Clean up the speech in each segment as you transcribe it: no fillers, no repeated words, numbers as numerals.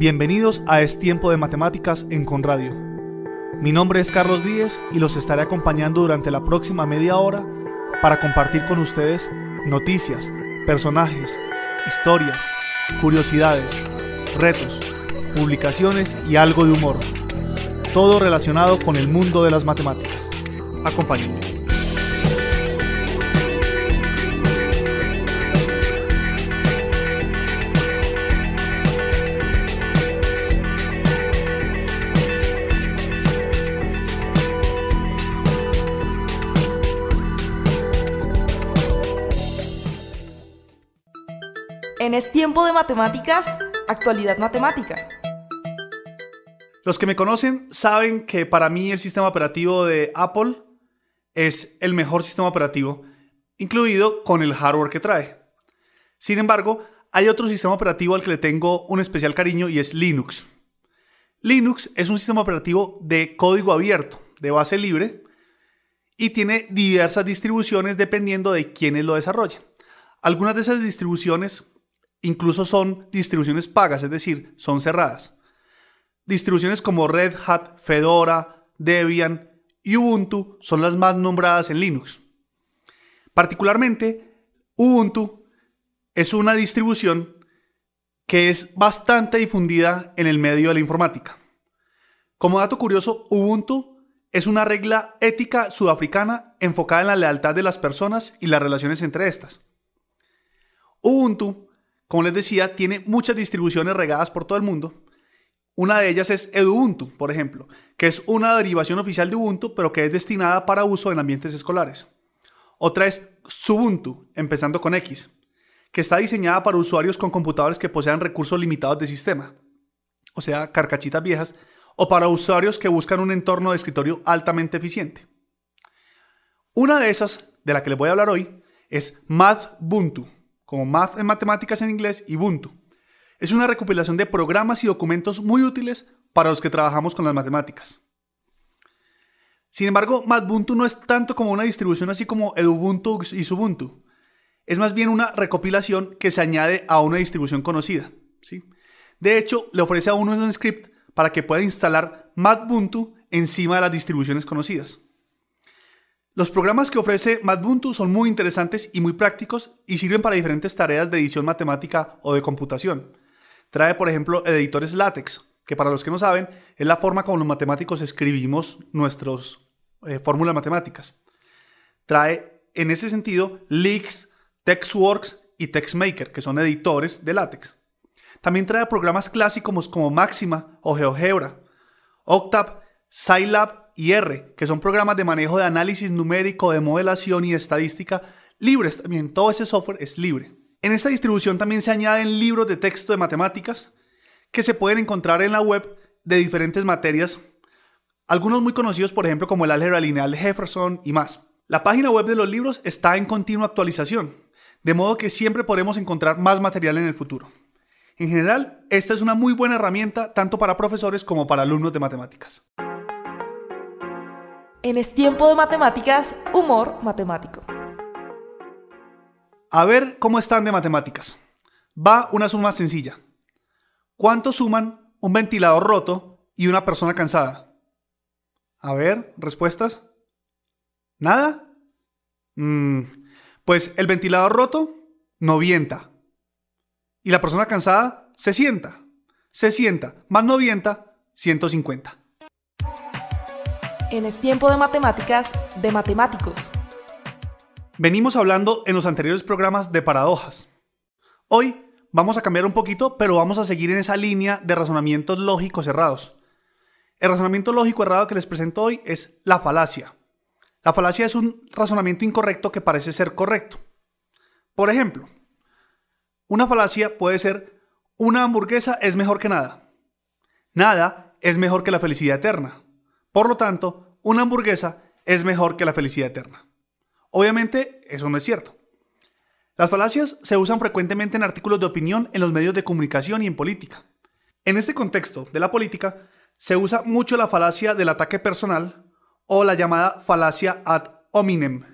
Bienvenidos a Es Tiempo de Matemáticas en Conradio. Mi nombre es Carlos Díez y los estaré acompañando durante la próxima media hora para compartir con ustedes noticias, personajes, historias, curiosidades, retos, publicaciones y algo de humor. Todo relacionado con el mundo de las matemáticas. Acompáñenme. En Es Tiempo de Matemáticas, actualidad matemática. Los que me conocen saben que para mí el sistema operativo de Apple es el mejor sistema operativo, incluido con el hardware que trae. Sin embargo, hay otro sistema operativo al que le tengo un especial cariño y es Linux. Linux es un sistema operativo de código abierto, de base libre, y tiene diversas distribuciones dependiendo de quiénes lo desarrollen. Algunas de esas distribuciones incluso son distribuciones pagas, es decir, son cerradas. Distribuciones como Red Hat, Fedora, Debian y Ubuntu son las más nombradas en Linux. Particularmente, Ubuntu es una distribución que es bastante difundida en el medio de la informática. Como dato curioso, Ubuntu es una regla ética sudafricana enfocada en la lealtad de las personas y las relaciones entre estas. Ubuntu, como les decía, tiene muchas distribuciones regadas por todo el mundo. Una de ellas es Edubuntu, por ejemplo, que es una derivación oficial de Ubuntu, pero que es destinada para uso en ambientes escolares. Otra es Xubuntu, empezando con X, que está diseñada para usuarios con computadores que posean recursos limitados de sistema, o sea, carcachitas viejas, o para usuarios que buscan un entorno de escritorio altamente eficiente. Una de esas, de la que les voy a hablar hoy, es Mathbuntu, como Math en matemáticas en inglés y Ubuntu. Es una recopilación de programas y documentos muy útiles para los que trabajamos con las matemáticas. Sin embargo, Mathbuntu no es tanto como una distribución así como Edubuntu y Xubuntu. Es más bien una recopilación que se añade a una distribución conocida, ¿sí? De hecho, le ofrece a uno un script para que pueda instalar Mathbuntu encima de las distribuciones conocidas. Los programas que ofrece Mathbuntu son muy interesantes y muy prácticos y sirven para diferentes tareas de edición matemática o de computación. Trae, por ejemplo, editores LaTeX, que para los que no saben, es la forma como los matemáticos escribimos nuestras fórmulas matemáticas. Trae, en ese sentido, Lyx, Textworks y Textmaker, que son editores de LaTeX. También trae programas clásicos como Maxima o GeoGebra, Octave, SciLab y R, que son programas de manejo de análisis numérico, de modelación y de estadística libres. También todo ese software es libre. En esta distribución también se añaden libros de texto de matemáticas que se pueden encontrar en la web de diferentes materias, algunos muy conocidos, por ejemplo, como el álgebra lineal de Jefferson y más. La página web de los libros está en continua actualización, de modo que siempre podremos encontrar más material en el futuro. En general, esta es una muy buena herramienta tanto para profesores como para alumnos de matemáticas. En Es Tiempo de Matemáticas, humor matemático. A ver cómo están de matemáticas. Va una suma sencilla. ¿Cuánto suman un ventilador roto y una persona cansada? A ver, respuestas. ¿Nada? Pues el ventilador roto, 90. Y la persona cansada, 60. 60 más 90, 150. En Es Tiempo de Matemáticas, de matemáticos. Venimos hablando en los anteriores programas de paradojas. Hoy vamos a cambiar un poquito, pero vamos a seguir en esa línea de razonamientos lógicos errados. El razonamiento lógico errado que les presento hoy es la falacia. La falacia es un razonamiento incorrecto que parece ser correcto. Por ejemplo, una falacia puede ser: una hamburguesa es mejor que nada. Nada es mejor que la felicidad eterna. Por lo tanto, una hamburguesa es mejor que la felicidad eterna. Obviamente, eso no es cierto. Las falacias se usan frecuentemente en artículos de opinión, en los medios de comunicación y en política. En este contexto de la política, se usa mucho la falacia del ataque personal o la llamada falacia ad hominem.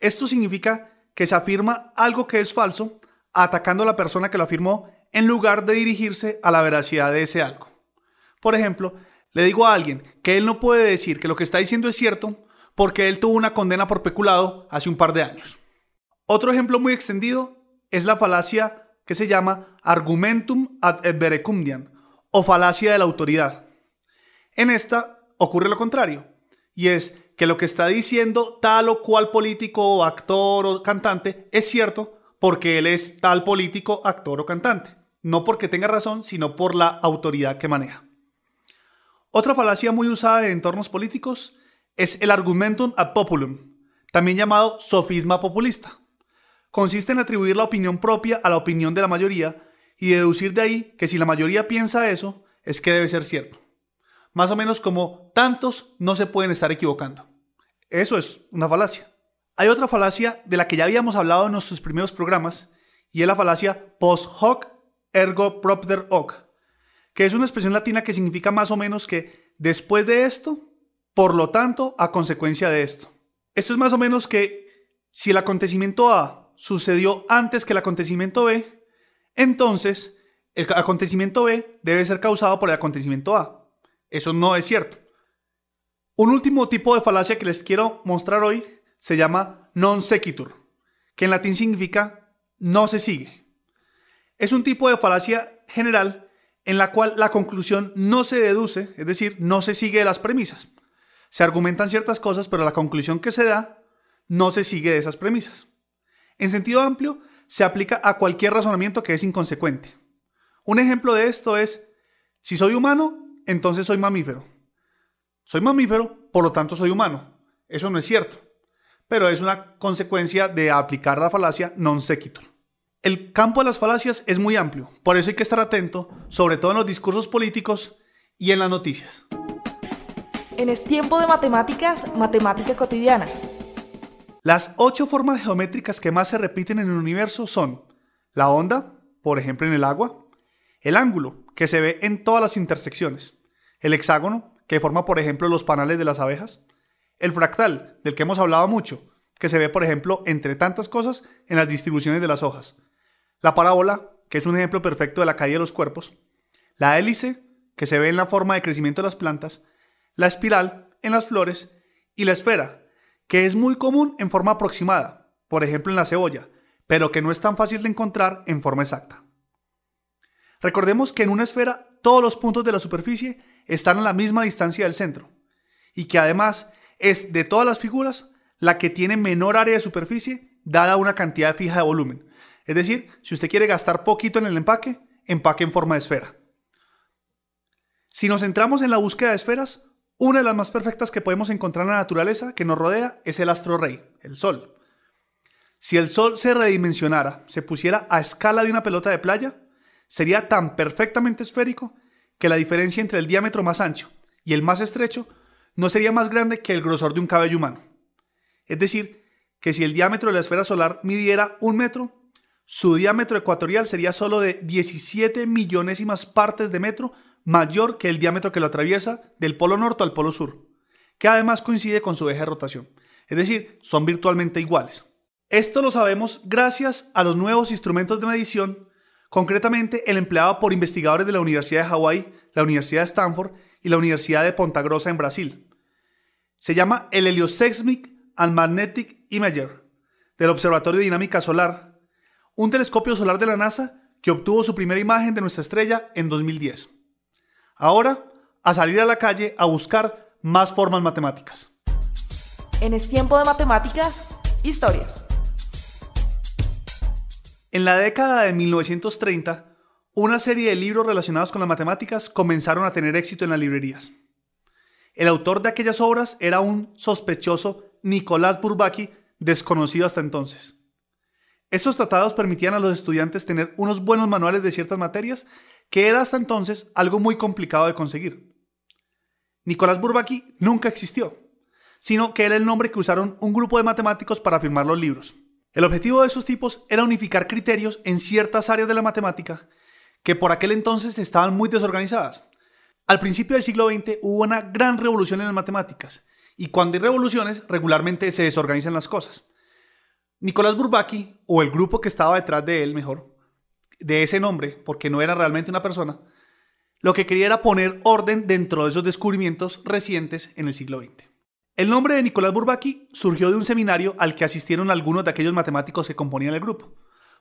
Esto significa que se afirma algo que es falso, atacando a la persona que lo afirmó en lugar de dirigirse a la veracidad de ese algo. Por ejemplo, le digo a alguien que él no puede decir que lo que está diciendo es cierto porque él tuvo una condena por peculado hace un par de años. Otro ejemplo muy extendido es la falacia que se llama argumentum ad veracundiam o falacia de la autoridad. En esta ocurre lo contrario, y es que lo que está diciendo tal o cual político o actor o cantante es cierto porque él es tal político, actor o cantante, no porque tenga razón, sino por la autoridad que maneja. Otra falacia muy usada en entornos políticos es el argumentum ad populum, también llamado sofisma populista. Consiste en atribuir la opinión propia a la opinión de la mayoría y deducir de ahí que si la mayoría piensa eso, es que debe ser cierto. Más o menos como tantos no se pueden estar equivocando. Eso es una falacia. Hay otra falacia de la que ya habíamos hablado en nuestros primeros programas, y es la falacia post hoc ergo propter hoc, que es una expresión latina que significa más o menos que después de esto, por lo tanto, a consecuencia de esto. Esto es más o menos que si el acontecimiento A sucedió antes que el acontecimiento B, entonces el acontecimiento B debe ser causado por el acontecimiento A. Eso no es cierto. Un último tipo de falacia que les quiero mostrar hoy se llama non sequitur, que en latín significa no se sigue. Es un tipo de falacia general en la cual la conclusión no se deduce, es decir, no se sigue de las premisas. Se argumentan ciertas cosas, pero la conclusión que se da no se sigue de esas premisas. En sentido amplio, se aplica a cualquier razonamiento que es inconsecuente. Un ejemplo de esto es, si soy humano, entonces soy mamífero. Soy mamífero, por lo tanto soy humano. Eso no es cierto, pero es una consecuencia de aplicar la falacia non sequitur. El campo de las falacias es muy amplio, por eso hay que estar atento, sobre todo en los discursos políticos y en las noticias. En Es Tiempo de Matemáticas, Matemática Cotidiana. Las 8 formas geométricas que más se repiten en el universo son la onda, por ejemplo en el agua, el ángulo, que se ve en todas las intersecciones, el hexágono, que forma por ejemplo los panales de las abejas, el fractal, del que hemos hablado mucho, que se ve por ejemplo entre tantas cosas en las distribuciones de las hojas, la parábola, que es un ejemplo perfecto de la caída de los cuerpos, la hélice, que se ve en la forma de crecimiento de las plantas, la espiral en las flores y la esfera, que es muy común en forma aproximada, por ejemplo en la cebolla, pero que no es tan fácil de encontrar en forma exacta. Recordemos que en una esfera todos los puntos de la superficie están a la misma distancia del centro, y que además es de todas las figuras la que tiene menor área de superficie dada una cantidad fija de volumen. Es decir, si usted quiere gastar poquito en el empaque, empaque en forma de esfera. Si nos centramos en la búsqueda de esferas, una de las más perfectas que podemos encontrar en la naturaleza que nos rodea es el astro rey, el Sol. Si el Sol se redimensionara, se pusiera a escala de una pelota de playa, sería tan perfectamente esférico que la diferencia entre el diámetro más ancho y el más estrecho no sería más grande que el grosor de un cabello humano. Es decir, que si el diámetro de la esfera solar midiera 1 metro, su diámetro ecuatorial sería solo de 17 millonésimas partes de metro mayor que el diámetro que lo atraviesa del polo norte al polo sur, que además coincide con su eje de rotación. Es decir, son virtualmente iguales. Esto lo sabemos gracias a los nuevos instrumentos de medición, concretamente el empleado por investigadores de la Universidad de Hawái, la Universidad de Stanford y la Universidad de Ponta Grossa en Brasil. Se llama el Helioseismic and Magnetic Imager, del Observatorio de Dinámica Solar, un telescopio solar de la NASA que obtuvo su primera imagen de nuestra estrella en 2010. Ahora, a salir a la calle a buscar más formas matemáticas. En Es Tiempo de Matemáticas, historias. En la década de 1930, una serie de libros relacionados con las matemáticas comenzaron a tener éxito en las librerías. El autor de aquellas obras era un sospechoso Nicolas Bourbaki, desconocido hasta entonces. Estos tratados permitían a los estudiantes tener unos buenos manuales de ciertas materias, que era hasta entonces algo muy complicado de conseguir. Nicolas Bourbaki nunca existió, sino que era el nombre que usaron un grupo de matemáticos para firmar los libros. El objetivo de esos tipos era unificar criterios en ciertas áreas de la matemática que por aquel entonces estaban muy desorganizadas. Al principio del siglo XX hubo una gran revolución en las matemáticas, y cuando hay revoluciones regularmente se desorganizan las cosas. Nicolas Bourbaki, o el grupo que estaba detrás de él mejor, de ese nombre, porque no era realmente una persona, lo que quería era poner orden dentro de esos descubrimientos recientes en el siglo XX. El nombre de Nicolas Bourbaki surgió de un seminario al que asistieron algunos de aquellos matemáticos que componían el grupo,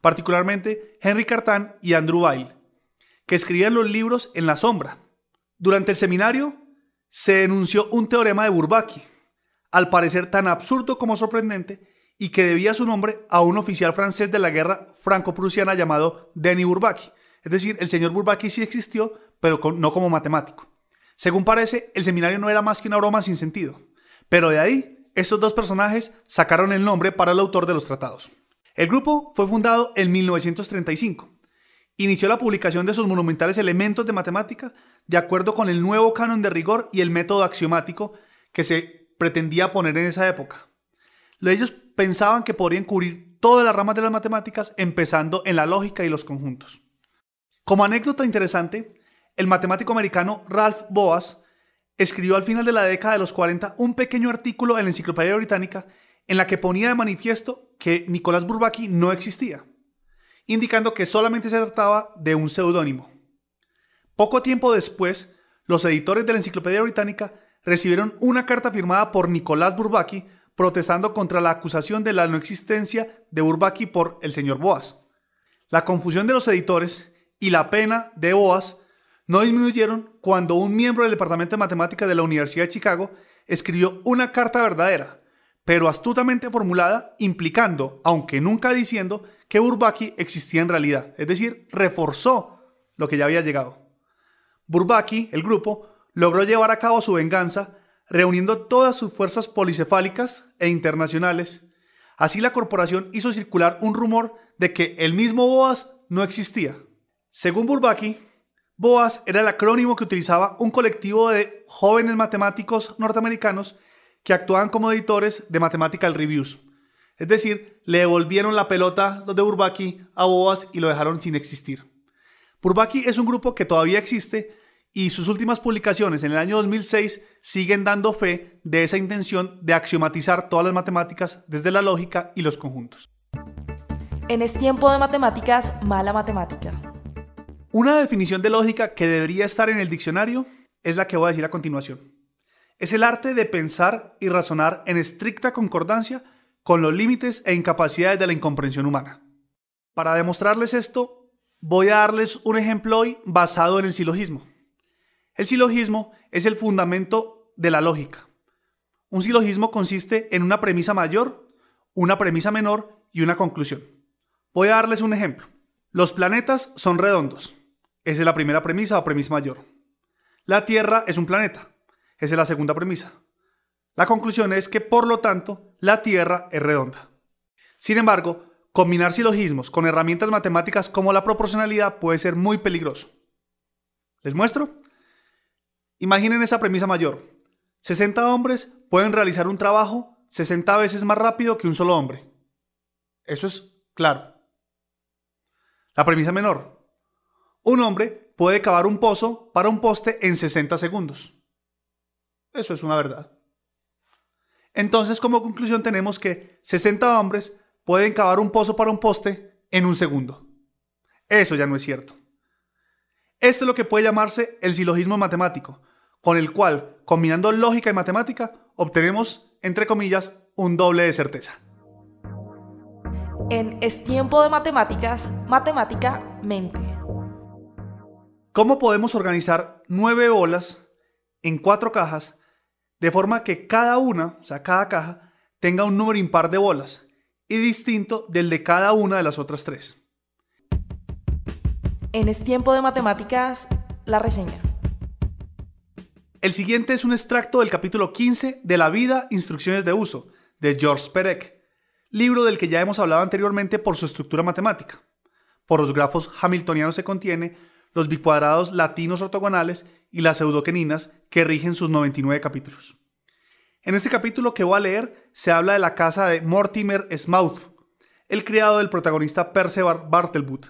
particularmente Henri Cartan y Andrew Weil, que escribían los libros en la sombra. Durante el seminario se denunció un teorema de Bourbaki, al parecer tan absurdo como sorprendente, y que debía su nombre a un oficial francés de la guerra franco-prusiana llamado Denis Bourbaki. Es decir, el señor Bourbaki sí existió, pero no como matemático. Según parece, el seminario no era más que una broma sin sentido, pero de ahí, estos dos personajes sacaron el nombre para el autor de los tratados. El grupo fue fundado en 1935. Inició la publicación de sus monumentales elementos de matemática de acuerdo con el nuevo canon de rigor y el método axiomático que se pretendía poner en esa época. Ellos pensaban que podrían cubrir todas las ramas de las matemáticas, empezando en la lógica y los conjuntos. Como anécdota interesante, el matemático americano Ralph Boas escribió al final de la década de los 40 un pequeño artículo en la Enciclopedia Británica en la que ponía de manifiesto que Nicolas Bourbaki no existía, indicando que solamente se trataba de un seudónimo. Poco tiempo después, los editores de la Enciclopedia Británica recibieron una carta firmada por Nicolas Bourbaki protestando contra la acusación de la no existencia de Bourbaki por el señor Boas. La confusión de los editores y la pena de Boas no disminuyeron cuando un miembro del Departamento de Matemáticas de la Universidad de Chicago escribió una carta verdadera, pero astutamente formulada, implicando, aunque nunca diciendo, que Bourbaki existía en realidad. Es decir, reforzó lo que ya había llegado. Bourbaki, el grupo, logró llevar a cabo su venganza, reuniendo todas sus fuerzas policefálicas e internacionales. Así la corporación hizo circular un rumor de que el mismo Boas no existía. Según Bourbaki, Boas era el acrónimo que utilizaba un colectivo de jóvenes matemáticos norteamericanos que actuaban como editores de Mathematical Reviews. Es decir, le devolvieron la pelota los de Bourbaki a Boas y lo dejaron sin existir. Bourbaki es un grupo que todavía existe, y sus últimas publicaciones en el año 2006 siguen dando fe de esa intención de axiomatizar todas las matemáticas desde la lógica y los conjuntos. En Es Tiempo de Matemáticas, mala matemática. Una definición de lógica que debería estar en el diccionario es la que voy a decir a continuación. Es el arte de pensar y razonar en estricta concordancia con los límites e incapacidades de la incomprensión humana. Para demostrarles esto, voy a darles un ejemplo hoy basado en el silogismo. El silogismo es el fundamento de la lógica. Un silogismo consiste en una premisa mayor, una premisa menor y una conclusión. Voy a darles un ejemplo. Los planetas son redondos. Esa es la primera premisa o premisa mayor. La Tierra es un planeta. Esa es la segunda premisa. La conclusión es que, por lo tanto, la Tierra es redonda. Sin embargo, combinar silogismos con herramientas matemáticas como la proporcionalidad puede ser muy peligroso. ¿Les muestro? Imaginen esa premisa mayor. 60 hombres pueden realizar un trabajo 60 veces más rápido que un solo hombre. Eso es claro. La premisa menor. Un hombre puede cavar un pozo para un poste en 60 segundos. Eso es una verdad. Entonces, como conclusión tenemos que 60 hombres pueden cavar un pozo para un poste en un segundo. Eso ya no es cierto. Esto es lo que puede llamarse el silogismo matemático, con el cual, combinando lógica y matemática, obtenemos, entre comillas, un doble de certeza. En Es Tiempo de Matemáticas, matemática, mente. ¿Cómo podemos organizar 9 bolas en 4 cajas de forma que cada una, o sea, cada caja, tenga un número impar de bolas y distinto del de cada una de las otras 3? En Es Tiempo de Matemáticas, la reseña. El siguiente es un extracto del capítulo 15 de La vida, instrucciones de uso, de Georges Perec, libro del que ya hemos hablado anteriormente por su estructura matemática, por los grafos hamiltonianos que contiene, los bicuadrados latinos ortogonales y las pseudoqueninas que rigen sus 99 capítulos. En este capítulo que voy a leer se habla de la casa de Mortimer Smauth, el criado del protagonista Perceval Bartlewood.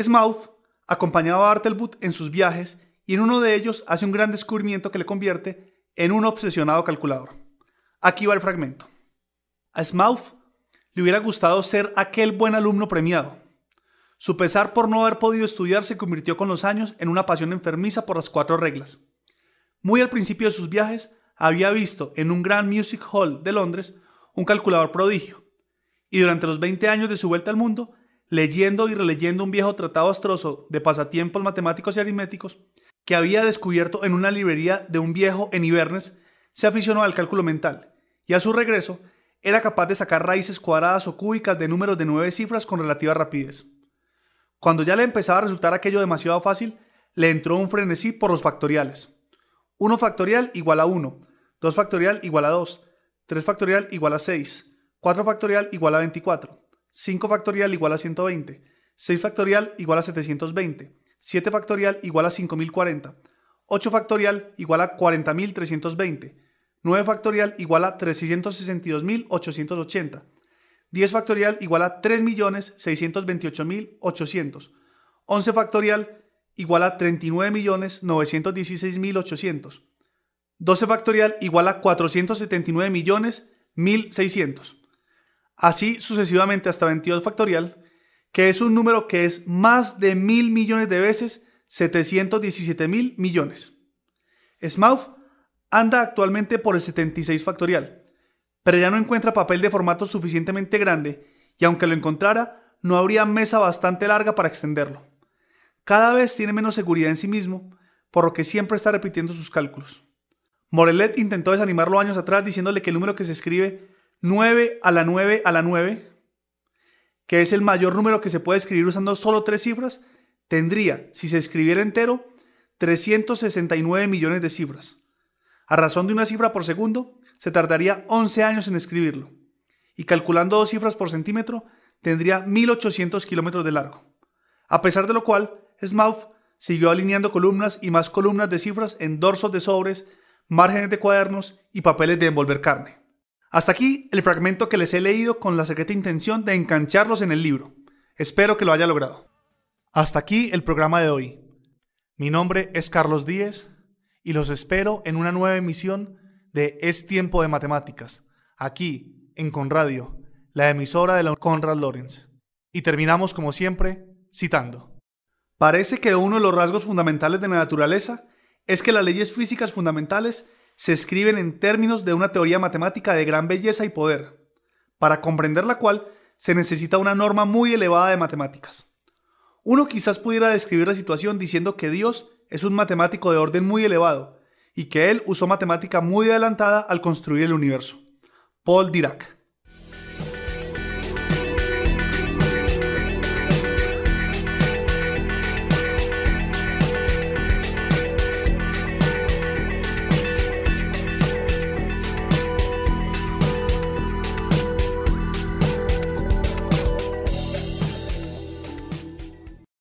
Smauth acompañaba a Bartlewood en sus viajes y en uno de ellos hace un gran descubrimiento que le convierte en un obsesionado calculador. Aquí va el fragmento. A Smauth le hubiera gustado ser aquel buen alumno premiado. Su pesar por no haber podido estudiar se convirtió con los años en una pasión enfermiza por las cuatro reglas. Muy al principio de sus viajes, había visto en un Grand Music Hall de Londres un calculador prodigio, y durante los 20 años de su vuelta al mundo, leyendo y releyendo un viejo tratado astroso de pasatiempos matemáticos y aritméticos que había descubierto en una librería de un viejo en Inverness, se aficionó al cálculo mental, y a su regreso, era capaz de sacar raíces cuadradas o cúbicas de números de 9 cifras con relativa rapidez. Cuando ya le empezaba a resultar aquello demasiado fácil, le entró un frenesí por los factoriales. 1 factorial igual a 1, 2 factorial igual a 2, 3 factorial igual a 6, 4 factorial igual a 24, 5 factorial igual a 120, 6 factorial igual a 720, 7 factorial igual a 5040, 8 factorial igual a 40320, 9 factorial igual a 362.880, 10 factorial igual a 3.628.800, 11 factorial igual a 39.916.800. 12 factorial igual a 479.1.600. Así sucesivamente hasta 22 factorial, que es un número que es más de 1.000 millones de veces 717.000 millones. Smauth anda actualmente por el 76 factorial, pero ya no encuentra papel de formato suficientemente grande y aunque lo encontrara, no habría mesa bastante larga para extenderlo. Cada vez tiene menos seguridad en sí mismo, por lo que siempre está repitiendo sus cálculos. Morelet intentó desanimarlo años atrás diciéndole que el número que se escribe 9 a la 9 a la 9, que es el mayor número que se puede escribir usando solo 3 cifras, tendría, si se escribiera entero, 369 millones de cifras. A razón de una cifra por segundo, se tardaría 11 años en escribirlo, y calculando 2 cifras por centímetro, tendría 1800 kilómetros de largo. A pesar de lo cual, Smauth siguió alineando columnas y más columnas de cifras en dorsos de sobres, márgenes de cuadernos y papeles de envolver carne. Hasta aquí el fragmento que les he leído con la secreta intención de engancharlos en el libro. Espero que lo haya logrado. Hasta aquí el programa de hoy. Mi nombre es Carlos Díez y los espero en una nueva emisión de Es Tiempo de Matemáticas, aquí en Conradio, la emisora de la Conrad Lorenz. Y terminamos como siempre citando. Parece que uno de los rasgos fundamentales de la naturaleza es que las leyes físicas fundamentales se escriben en términos de una teoría matemática de gran belleza y poder, para comprender la cual se necesita una norma muy elevada de matemáticas. Uno quizás pudiera describir la situación diciendo que Dios es un matemático de orden muy elevado y que él usó matemática muy adelantada al construir el universo. Paul Dirac.